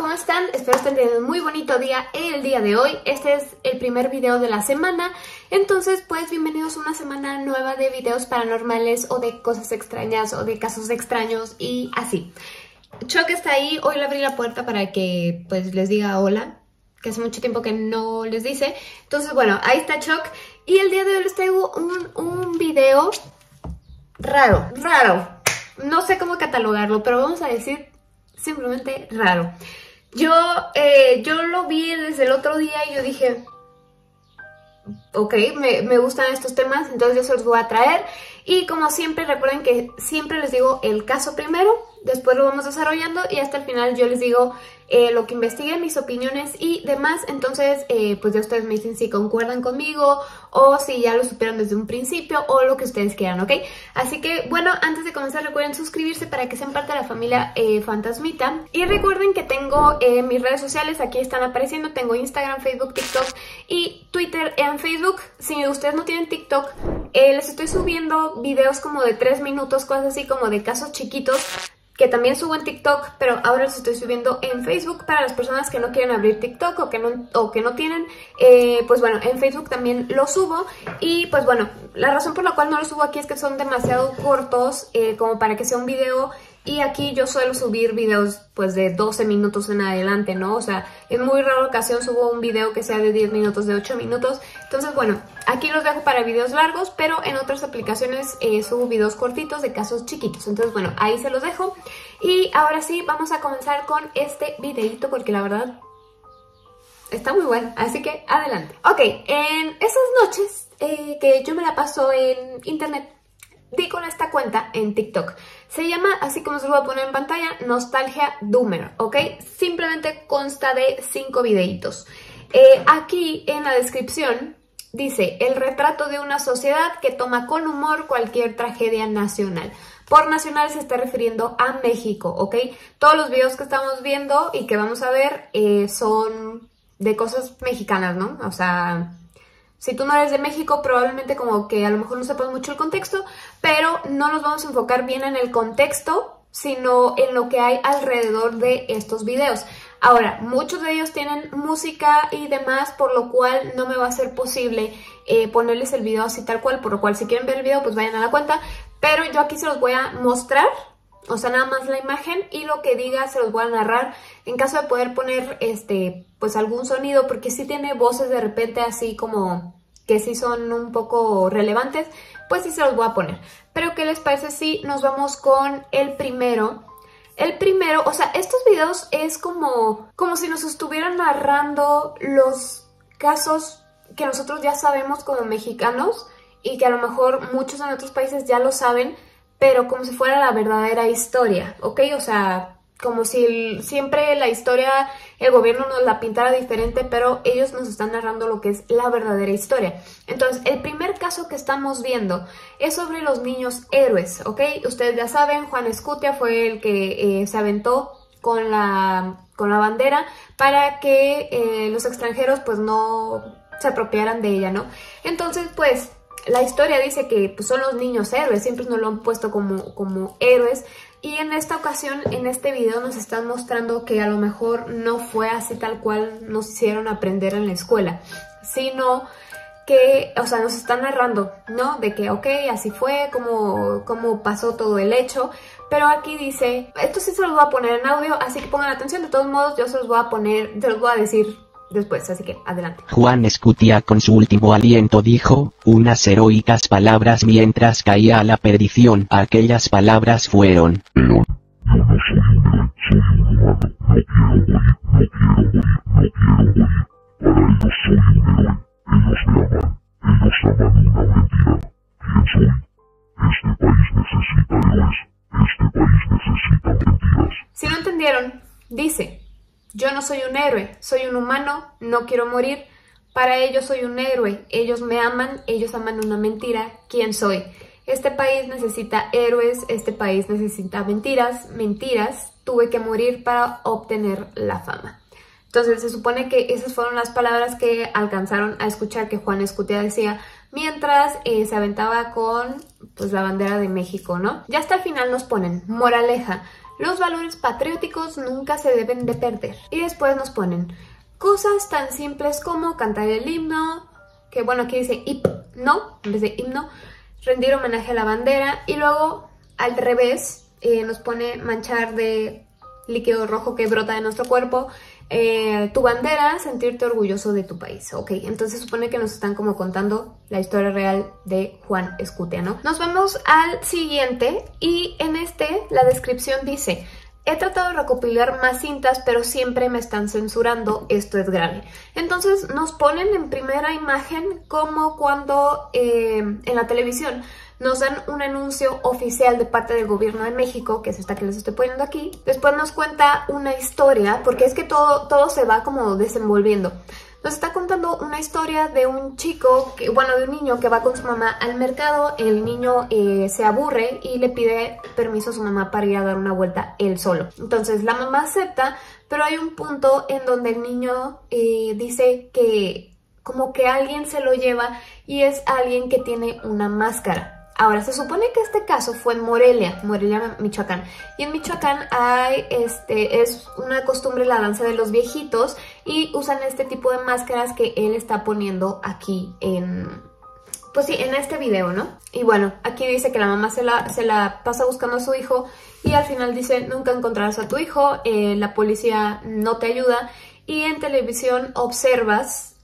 ¿cómo están? Espero estén teniendo un muy bonito día el día de hoy. Este es el primer video de la semana, entonces pues bienvenidos a una semana nueva de videos paranormales o de cosas extrañas o de casos extraños y así. Choc está ahí, hoy le abrí la puerta para que pues les diga hola, que hace mucho tiempo que no les dice. Entonces bueno, ahí está Choc y el día de hoy les traigo un video raro. No sé cómo catalogarlo, pero vamos a decir simplemente raro. Yo lo vi desde el otro día y yo dije, ok, me gustan estos temas, entonces yo se los voy a traer. Y como siempre, recuerden que siempre les digo el caso primero, después lo vamos desarrollando y hasta el final yo les digo lo que investigué, mis opiniones y demás. Entonces, pues ya ustedes me dicen si concuerdan conmigo o si ya lo supieron desde un principio o lo que ustedes quieran, ¿ok? Así que, bueno, antes de comenzar recuerden suscribirse para que sean parte de la familia fantasmita. Y recuerden que tengo mis redes sociales, aquí están apareciendo. Tengo Instagram, Facebook, TikTok y Twitter. En Facebook, si ustedes no tienen TikTok, les estoy subiendo videos como de 3 minutos, cosas así como de casos chiquitos, que también subo en TikTok, pero ahora los estoy subiendo en Facebook para las personas que no quieren abrir TikTok o que no tienen. Pues bueno, en Facebook también lo subo y pues bueno, la razón por la cual no lo subo aquí es que son demasiado cortos como para que sea un video, y aquí yo suelo subir videos pues de 12 minutos en adelante, ¿no? O sea, en muy rara ocasión subo un video que sea de 10 minutos, de 8 minutos. Entonces bueno, aquí los dejo para videos largos, pero en otras aplicaciones subo videos cortitos de casos chiquitos. Entonces bueno, ahí se los dejo. Y ahora sí, vamos a comenzar con este videito porque la verdad está muy bueno. Así que adelante. Ok, en esas noches que yo me la paso en internet, di con esta cuenta en TikTok. Se llama, así como se lo voy a poner en pantalla, Nostalgia Doomer, ¿ok? Simplemente consta de 5 videitos. Aquí en la descripción dice, el retrato de una sociedad que toma con humor cualquier tragedia nacional. Por nacional se está refiriendo a México, ¿ok? Todos los videos que estamos viendo y que vamos a ver son de cosas mexicanas, ¿no? O sea, si tú no eres de México, probablemente como que a lo mejor no sepas mucho el contexto, pero no nos vamos a enfocar bien en el contexto, sino en lo que hay alrededor de estos videos. Ahora, muchos de ellos tienen música y demás, por lo cual no me va a ser posible ponerles el video así tal cual, por lo cual si quieren ver el video, pues vayan a la cuenta. Pero yo aquí se los voy a mostrar, o sea, nada más la imagen y lo que diga se los voy a narrar en caso de poder poner pues algún sonido, porque sí tiene voces de repente así como que sí son un poco relevantes, pues sí se los voy a poner. Pero ¿qué les parece si nos vamos con el primero? El primero, o sea, estos videos es como si nos estuvieran narrando los casos que nosotros ya sabemos como mexicanos y que a lo mejor muchos en otros países ya lo saben, pero como si fuera la verdadera historia, ¿ok? O sea, como si siempre la historia, el gobierno nos la pintara diferente, pero ellos nos están narrando lo que es la verdadera historia. Entonces, el primer caso que estamos viendo es sobre los niños héroes, ¿ok? Ustedes ya saben, Juan Escutia fue el que se aventó con la bandera para que los extranjeros pues no se apropiaran de ella, ¿no? Entonces, pues, la historia dice que pues, son los niños héroes, siempre nos lo han puesto como héroes. Y en esta ocasión, en este video, nos están mostrando que a lo mejor no fue así tal cual nos hicieron aprender en la escuela, sino que, o sea, nos están narrando, ¿no? De que, ok, así fue, cómo pasó todo el hecho. Pero aquí dice, esto sí se los voy a poner en audio, así que pongan atención. De todos modos, yo se los voy a poner, se los voy a decir después, así que adelante. Juan Escutia con su último aliento dijo unas heroicas palabras mientras caía a la perdición. Aquellas palabras fueron: León, yo no soy un héroe, soy un humano, no quiero morir. Para ellos soy un héroe, ellos me aman una mentira. ¿Quién soy? Este país necesita héroes, este país necesita mentiras. Si no entendieron, dice: yo no soy un héroe, soy un humano, no quiero morir. Para ellos soy un héroe, ellos me aman, ellos aman una mentira. ¿Quién soy? Este país necesita héroes, este país necesita mentiras. Tuve que morir para obtener la fama. Entonces se supone que esas fueron las palabras que alcanzaron a escuchar que Juan Escutia decía mientras se aventaba con pues, la bandera de México, ¿no? Ya hasta el final nos ponen moraleja. Los valores patrióticos nunca se deben de perder. Y después nos ponen cosas tan simples como cantar el himno, que bueno, aquí dice himno, en vez de himno, rendir homenaje a la bandera, y luego al revés nos pone manchar de líquido rojo que brota de nuestro cuerpo tu bandera, sentirte orgulloso de tu país. Ok, entonces supone que nos están como contando la historia real de Juan Escutia, ¿no? Nos vamos al siguiente y en este la descripción dice: he tratado de recopilar más cintas, pero siempre me están censurando, esto es grave. Entonces nos ponen en primera imagen como cuando en la televisión nos dan un anuncio oficial de parte del gobierno de México, que es esta que les estoy poniendo aquí. Después nos cuenta una historia, porque es que todo se va como desenvolviendo. Nos está contando una historia de un chico, de un niño que va con su mamá al mercado. El niño se aburre y le pide permiso a su mamá para ir a dar una vuelta él solo. Entonces la mamá acepta, pero hay un punto en donde el niño dice que como que alguien se lo lleva y es alguien que tiene una máscara. Ahora, se supone que este caso fue en Morelia, Michoacán. Y en Michoacán hay, es una costumbre la danza de los viejitos y usan este tipo de máscaras que él está poniendo aquí en... pues sí, en este video, ¿no? Y bueno, aquí dice que la mamá se la pasa buscando a su hijo y al final dice, nunca encontrarás a tu hijo, la policía no te ayuda. Y en televisión observas...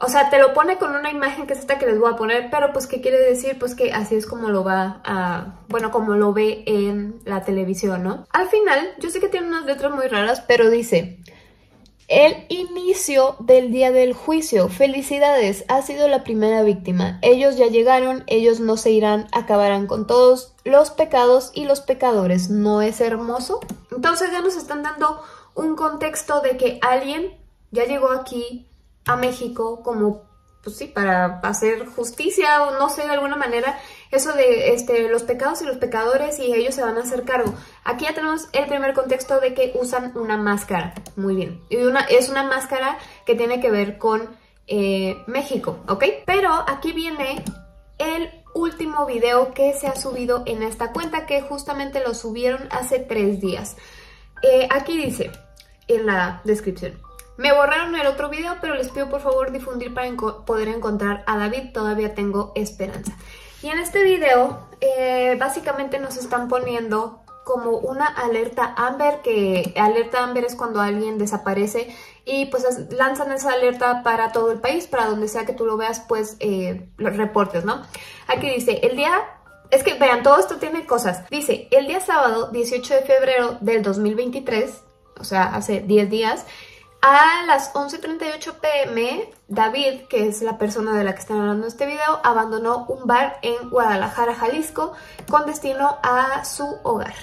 o sea, te lo pone con una imagen que es esta que les voy a poner, pero pues ¿qué quiere decir? Pues que así es como lo va a... bueno, como lo ve en la televisión, ¿no? Al final, yo sé que tiene unas letras muy raras, pero dice: el inicio del día del juicio. Felicidades, has sido la primera víctima. Ellos ya llegaron, ellos no se irán, acabarán con todos los pecados y los pecadores. ¿No es hermoso? Entonces ya nos están dando un contexto de que alguien ya llegó aquí a México como, pues sí, para hacer justicia o no sé, de alguna manera, eso de los pecados y los pecadores y ellos se van a hacer cargo. Aquí ya tenemos el primer contexto de que usan una máscara, muy bien, y es una máscara que tiene que ver con México, ¿ok? Pero aquí viene el último video que se ha subido en esta cuenta, que justamente lo subieron hace 3 días. Aquí dice, en la descripción: me borraron el otro video, pero les pido por favor difundir para poder encontrar a David, todavía tengo esperanza. Y en este video básicamente nos están poniendo como una alerta Amber, que alerta Amber es cuando alguien desaparece y pues lanzan esa alerta para todo el país, para donde sea que tú lo veas, pues los reportes, ¿no? Aquí dice, el día... es que vean, todo esto tiene cosas. Dice, el día sábado 18 de febrero del 2023, o sea, hace 10 días... a las 11:38 p.m., David, que es la persona de la que están hablando este video, abandonó un bar en Guadalajara, Jalisco, con destino a su hogar.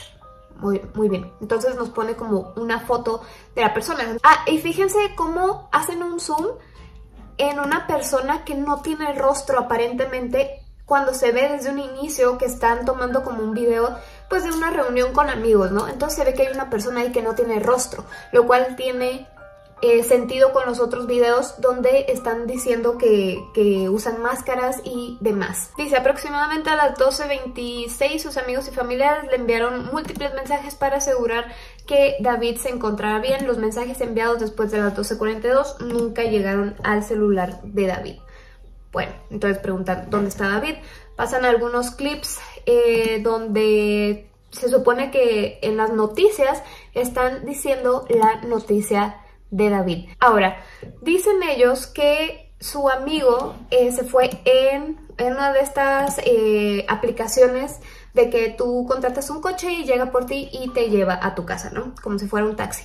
Muy bien. Entonces nos pone como una foto de la persona. Ah, y fíjense cómo hacen un zoom en una persona que no tiene rostro aparentemente, cuando se ve desde un inicio que están tomando como un video pues de una reunión con amigos, ¿no? Entonces se ve que hay una persona ahí que no tiene rostro, lo cual tiene... sentido con los otros videos donde están diciendo que usan máscaras y demás. Dice, aproximadamente a las 12:26 sus amigos y familiares le enviaron múltiples mensajes para asegurar que David se encontraba bien. Los mensajes enviados después de las 12:42 nunca llegaron al celular de David. Bueno, entonces preguntan, ¿dónde está David? Pasan algunos clips donde se supone que en las noticias están diciendo la noticia de David. Ahora, dicen ellos que su amigo se fue en una de estas aplicaciones de que tú contratas un coche y llega por ti y te lleva a tu casa, ¿no? Como si fuera un taxi.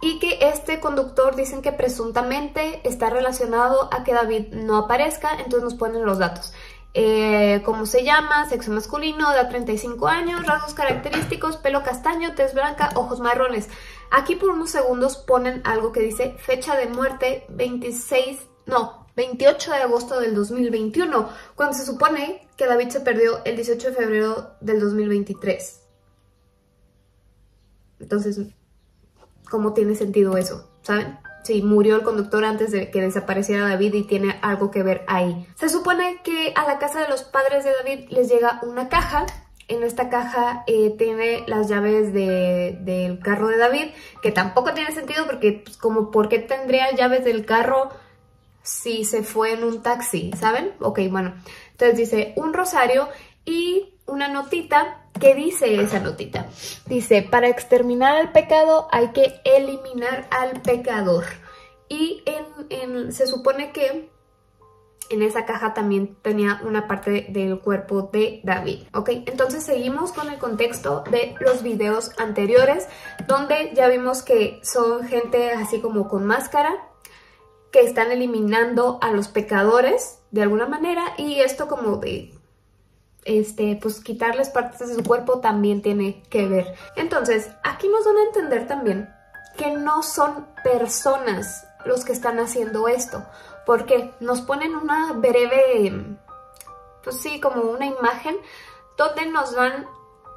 Y que este conductor dicen que presuntamente está relacionado a que David no aparezca, entonces nos ponen los datos. Cómo se llama, sexo masculino, edad 35 años, rasgos característicos, pelo castaño, tez blanca, ojos marrones. Aquí por unos segundos ponen algo que dice fecha de muerte 28 de agosto del 2021, cuando se supone que David se perdió el 18 de febrero del 2023. Entonces, ¿cómo tiene sentido eso? ¿Saben? Sí, murió el conductor antes de que desapareciera David y tiene algo que ver ahí. Se supone que a la casa de los padres de David les llega una caja En esta caja tiene las llaves del carro de David, que tampoco tiene sentido porque pues, como ¿por qué tendría llaves del carro si se fue en un taxi? ¿Saben? Ok, bueno. Entonces dice un rosario y una notita. ¿Qué dice esa notita? Dice, para exterminar al pecado hay que eliminar al pecador. Y se supone que en esa caja también tenía una parte del cuerpo de David, ¿ok? Entonces seguimos con el contexto de los videos anteriores, donde ya vimos que son gente así como con máscara, que están eliminando a los pecadores de alguna manera, y esto como de, pues quitarles partes de su cuerpo también tiene que ver. Entonces, aquí nos van a entender también que no son personas los que están haciendo esto, porque nos ponen una breve, pues sí, como una imagen donde nos van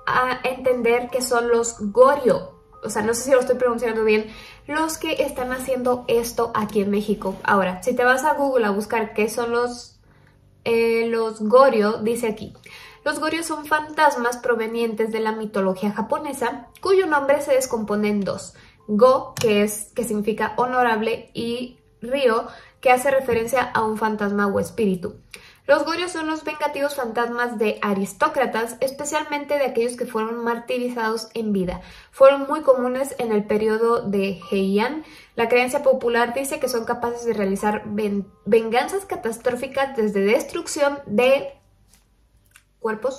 a entender que son los Goryō, o sea, no sé si lo estoy pronunciando bien, los que están haciendo esto aquí en México. Ahora, si te vas a Google a buscar qué son los Goryō, dice aquí: los Goryō son fantasmas provenientes de la mitología japonesa, cuyo nombre se descompone en dos: Go, que significa honorable, y Ryo, que hace referencia a un fantasma o espíritu. Los Goryō son los vengativos fantasmas de aristócratas, especialmente de aquellos que fueron martirizados en vida. Fueron muy comunes en el periodo de Heian. La creencia popular dice que son capaces de realizar venganzas catastróficas, desde destrucción de cuerpos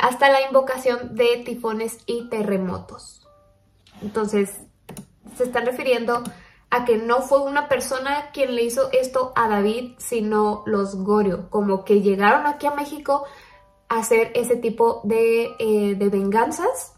hasta la invocación de tifones y terremotos. Entonces, se están refiriendo a que no fue una persona quien le hizo esto a David, sino los Goryō, como que llegaron aquí a México a hacer ese tipo de venganzas,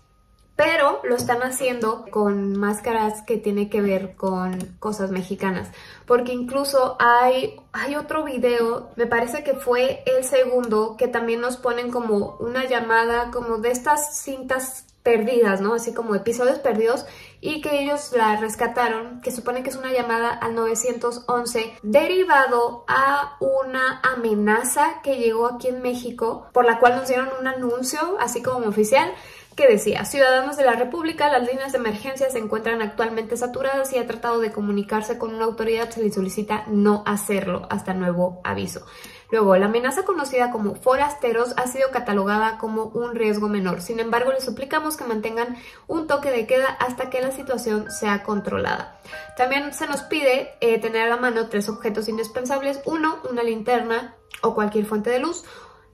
pero lo están haciendo con máscaras que tienen que ver con cosas mexicanas. Porque incluso hay otro video, me parece que fue el segundo, que también nos ponen como una llamada, como de estas cintas perdidas, ¿no? Así como episodios perdidos, y que ellos la rescataron, que supone que es una llamada al 911 derivado a una amenaza que llegó aquí en México, por la cual nos dieron un anuncio así como oficial que decía: ciudadanos de la República, las líneas de emergencia se encuentran actualmente saturadas y ha tratado de comunicarse con una autoridad, se le solicita no hacerlo hasta nuevo aviso. Luego, la amenaza conocida como forasteros ha sido catalogada como un riesgo menor. Sin embargo, les suplicamos que mantengan un toque de queda hasta que la situación sea controlada. También se nos pide tener a la mano tres objetos indispensables. Uno, una linterna o cualquier fuente de luz.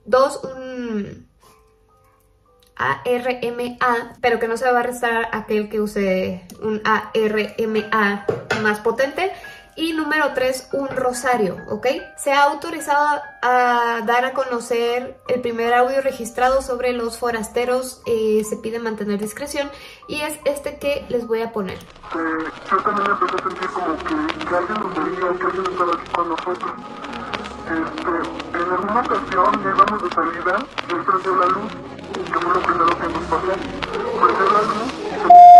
Dos, un ARMA, pero que no se va a restar aquel que use un ARMA más potente. Y número 3, un rosario, ¿ok? Se ha autorizado a dar a conocer el primer audio registrado sobre los forasteros. Se pide mantener discreción, y es este que les voy a poner. Yo también empecé a sentir como que alguien nos veía, que alguien estaba aquí con nosotros. En alguna ocasión llegamos de salida y él prendió la luz, que fue lo primero que nos pasó. Prendió la luz y se...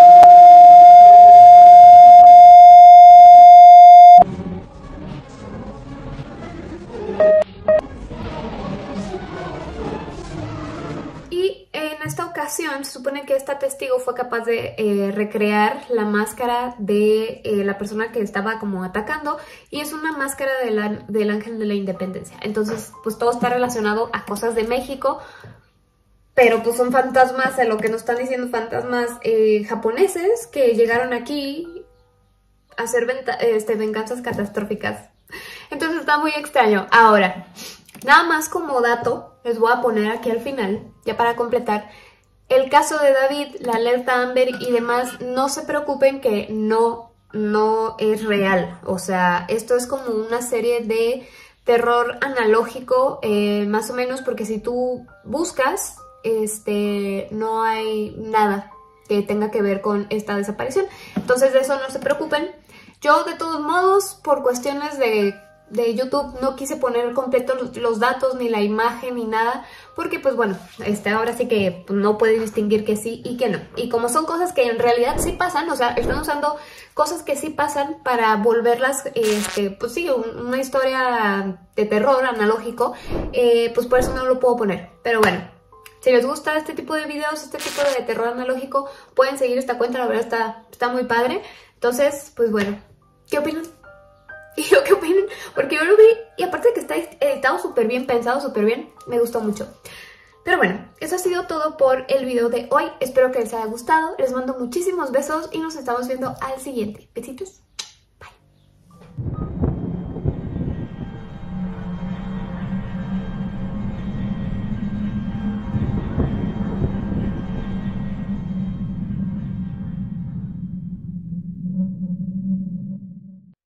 Se supone que esta testigo fue capaz de recrear la máscara de la persona que estaba como atacando, y es una máscara del Ángel de la Independencia. Entonces, pues todo está relacionado a cosas de México, pero pues son fantasmas, a lo que nos están diciendo, fantasmas japoneses que llegaron aquí a hacer venganzas catastróficas. Entonces está muy extraño. Ahora, nada más como dato, les voy a poner aquí al final, ya para completar, el caso de David, la alerta Amber y demás. No se preocupen que no es real. O sea, esto es como una serie de terror analógico, más o menos, porque si tú buscas, no hay nada que tenga que ver con esta desaparición. Entonces, de eso no se preocupen. Yo, de todos modos, por cuestiones de YouTube no quise poner completo los datos, ni la imagen, ni nada, porque pues bueno, ahora sí que no puede distinguir que sí y que no. Y como son cosas que en realidad sí pasan, o sea, están usando cosas que sí pasan para volverlas, pues sí, una historia de terror analógico, pues por eso no lo puedo poner. Pero bueno, Si les gusta este tipo de videos, este tipo de terror analógico, pueden seguir esta cuenta, la verdad está muy padre. Entonces, pues bueno, ¿qué opinan? Y yo qué opinan, porque yo lo vi y aparte de que está editado súper bien, pensado súper bien, me gustó mucho. Pero bueno, eso ha sido todo por el video de hoy. Espero que les haya gustado, les mando muchísimos besos y nos estamos viendo al siguiente. Besitos.